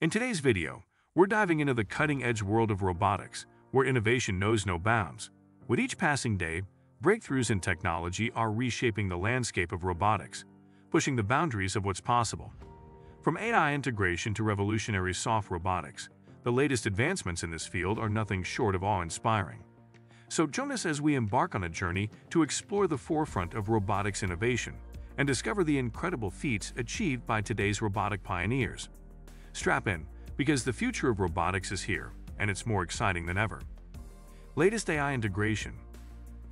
In today's video, we're diving into the cutting-edge world of robotics, where innovation knows no bounds. With each passing day, breakthroughs in technology are reshaping the landscape of robotics, pushing the boundaries of what's possible. From AI integration to revolutionary soft robotics, the latest advancements in this field are nothing short of awe-inspiring. So join us as we embark on a journey to explore the forefront of robotics innovation and discover the incredible feats achieved by today's robotic pioneers. Strap in, because the future of robotics is here, and it's more exciting than ever. Latest AI integration.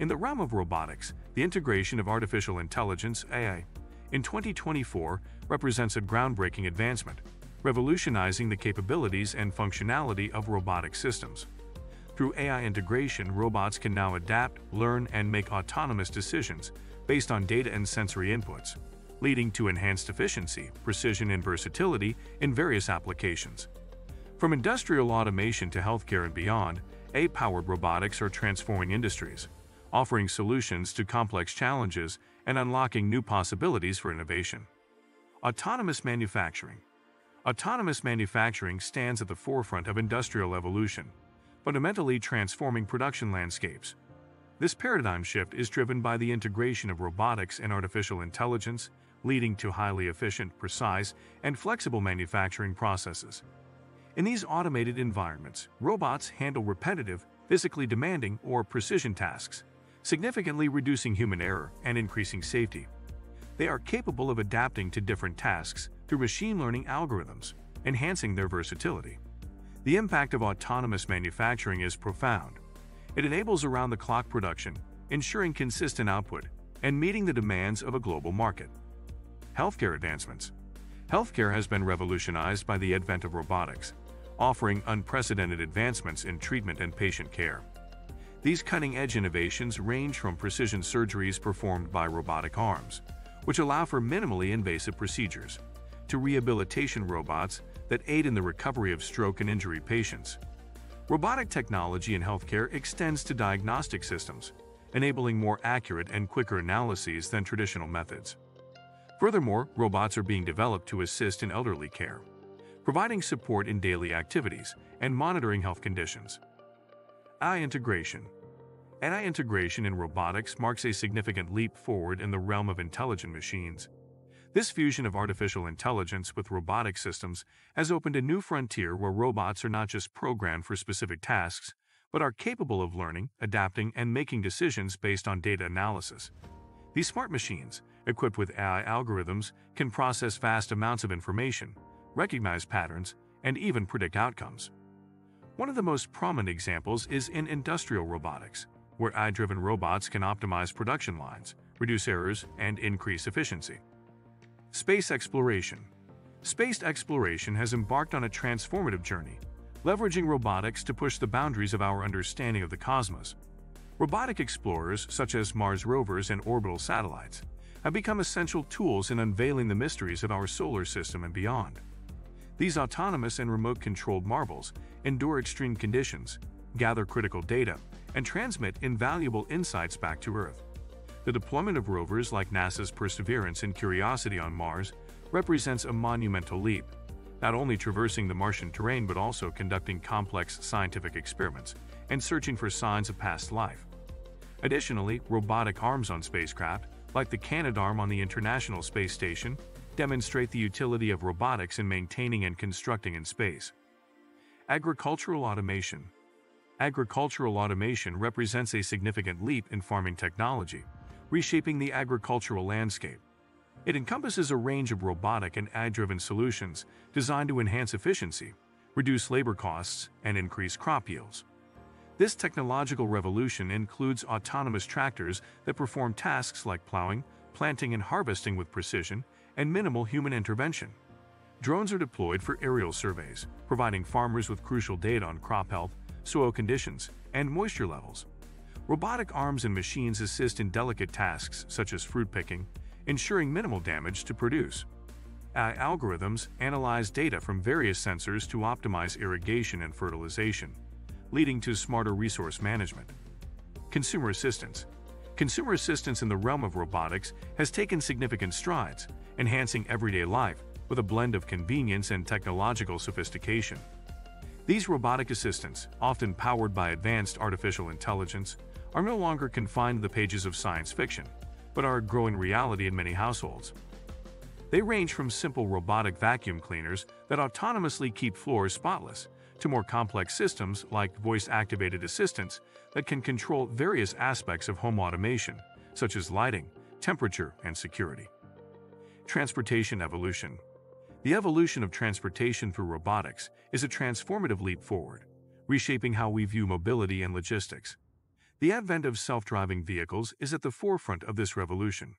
In the realm of robotics, the integration of artificial intelligence (AI) in 2024 represents a groundbreaking advancement, revolutionizing the capabilities and functionality of robotic systems. Through AI integration, robots can now adapt, learn, and make autonomous decisions based on data and sensory inputs, leading to enhanced efficiency, precision, and versatility in various applications. From industrial automation to healthcare and beyond, AI-powered robotics are transforming industries, offering solutions to complex challenges and unlocking new possibilities for innovation. Autonomous manufacturing. Autonomous manufacturing stands at the forefront of industrial evolution, fundamentally transforming production landscapes. This paradigm shift is driven by the integration of robotics and artificial intelligence, leading to highly efficient, precise, and flexible manufacturing processes. In these automated environments, robots handle repetitive, physically demanding, or precision tasks, significantly reducing human error and increasing safety. They are capable of adapting to different tasks through machine learning algorithms, enhancing their versatility. The impact of autonomous manufacturing is profound. It enables around-the-clock production, ensuring consistent output, and meeting the demands of a global market. Healthcare advancements. Healthcare has been revolutionized by the advent of robotics, offering unprecedented advancements in treatment and patient care. These cutting-edge innovations range from precision surgeries performed by robotic arms, which allow for minimally invasive procedures, to rehabilitation robots that aid in the recovery of stroke and injury patients. Robotic technology in healthcare extends to diagnostic systems, enabling more accurate and quicker analyses than traditional methods. Furthermore, robots are being developed to assist in elderly care, providing support in daily activities and monitoring health conditions. AI integration. AI integration in robotics marks a significant leap forward in the realm of intelligent machines. This fusion of artificial intelligence with robotic systems has opened a new frontier where robots are not just programmed for specific tasks, but are capable of learning, adapting, and making decisions based on data analysis. These smart machines, equipped with AI algorithms, can process vast amounts of information, recognize patterns, and even predict outcomes. One of the most prominent examples is in industrial robotics, where AI-driven robots can optimize production lines, reduce errors, and increase efficiency. Space exploration. Space exploration has embarked on a transformative journey, leveraging robotics to push the boundaries of our understanding of the cosmos. Robotic explorers, such as Mars rovers and orbital satellites, have become essential tools in unveiling the mysteries of our solar system and beyond. These autonomous and remote-controlled marvels endure extreme conditions, gather critical data, and transmit invaluable insights back to Earth. The deployment of rovers like NASA's Perseverance and Curiosity on Mars represents a monumental leap, not only traversing the Martian terrain but also conducting complex scientific experiments and searching for signs of past life. Additionally, robotic arms on spacecraft, like the Canadarm on the International Space Station, demonstrate the utility of robotics in maintaining and constructing in space. Agricultural automation. Agricultural automation represents a significant leap in farming technology, reshaping the agricultural landscape. It encompasses a range of robotic and AI-driven solutions designed to enhance efficiency, reduce labor costs, and increase crop yields. This technological revolution includes autonomous tractors that perform tasks like plowing, planting, and harvesting with precision and minimal human intervention. Drones are deployed for aerial surveys, providing farmers with crucial data on crop health, soil conditions, and moisture levels. Robotic arms and machines assist in delicate tasks such as fruit picking, ensuring minimal damage to produce. AI algorithms analyze data from various sensors to optimize irrigation and fertilization, leading to smarter resource management. Consumer assistance. Consumer assistance in the realm of robotics has taken significant strides, enhancing everyday life with a blend of convenience and technological sophistication. These robotic assistants, often powered by advanced artificial intelligence, are no longer confined to the pages of science fiction, but are a growing reality in many households. They range from simple robotic vacuum cleaners that autonomously keep floors spotless, to more complex systems like voice-activated assistants that can control various aspects of home automation, such as lighting, temperature, and security. Transportation evolution. The evolution of transportation through robotics is a transformative leap forward, reshaping how we view mobility and logistics. The advent of self-driving vehicles is at the forefront of this revolution,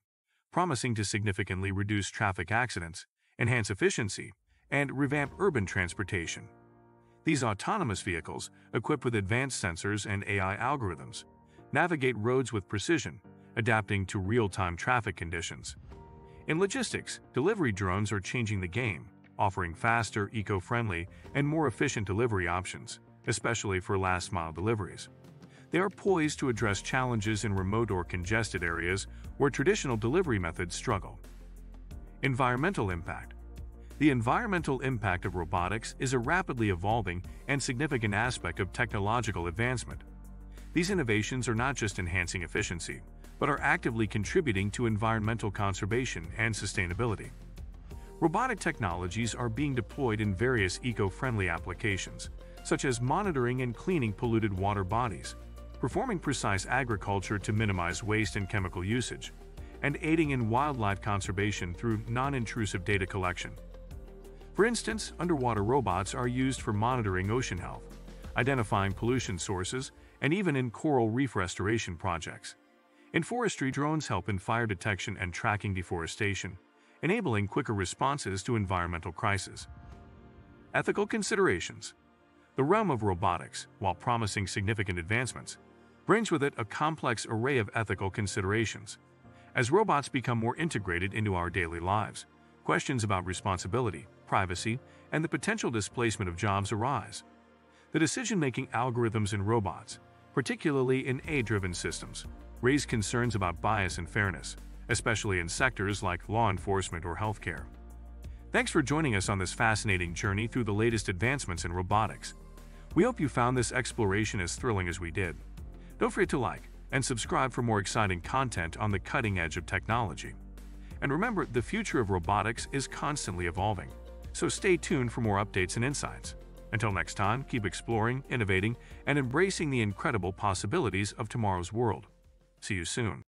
promising to significantly reduce traffic accidents, enhance efficiency, and revamp urban transportation. These autonomous vehicles, equipped with advanced sensors and AI algorithms, navigate roads with precision, adapting to real-time traffic conditions. In logistics, delivery drones are changing the game, offering faster, eco-friendly, and more efficient delivery options, especially for last-mile deliveries. They are poised to address challenges in remote or congested areas where traditional delivery methods struggle. Environmental impact. The environmental impact of robotics is a rapidly evolving and significant aspect of technological advancement. These innovations are not just enhancing efficiency, but are actively contributing to environmental conservation and sustainability. Robotic technologies are being deployed in various eco-friendly applications, such as monitoring and cleaning polluted water bodies, performing precise agriculture to minimize waste and chemical usage, and aiding in wildlife conservation through non-intrusive data collection. For instance, underwater robots are used for monitoring ocean health, identifying pollution sources, and even in coral reef restoration projects. In forestry, drones help in fire detection and tracking deforestation, enabling quicker responses to environmental crises. Ethical considerations. The realm of robotics, while promising significant advancements, brings with it a complex array of ethical considerations. As robots become more integrated into our daily lives, questions about responsibility, privacy, and the potential displacement of jobs arise. The decision-making algorithms in robots, particularly in AI-driven systems, raise concerns about bias and fairness, especially in sectors like law enforcement or healthcare. Thanks for joining us on this fascinating journey through the latest advancements in robotics. We hope you found this exploration as thrilling as we did. Don't forget to like and subscribe for more exciting content on the cutting edge of technology. And remember, the future of robotics is constantly evolving, so stay tuned for more updates and insights. Until next time, keep exploring, innovating, and embracing the incredible possibilities of tomorrow's world. See you soon.